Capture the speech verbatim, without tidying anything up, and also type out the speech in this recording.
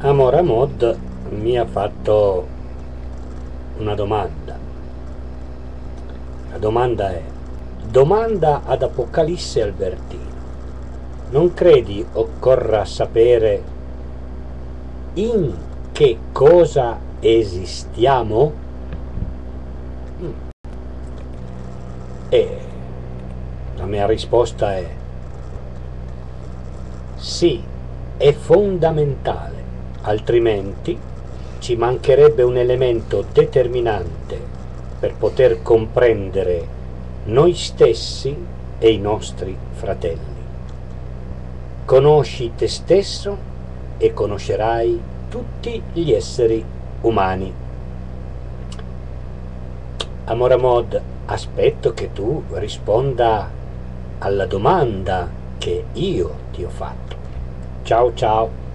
Amoramod mi ha fatto una domanda. La domanda è: domanda ad Apocalisse Albertino, non credi occorra sapere in che cosa esistiamo? Mm. E la mia risposta è sì, è fondamentale, altrimenti ci mancherebbe un elemento determinante per poter comprendere noi stessi e i nostri fratelli. Conosci te stesso e conoscerai tutti gli esseri umani. Amoramod, aspetto che tu risponda alla domanda che io ti ho fatto. Ciao ciao!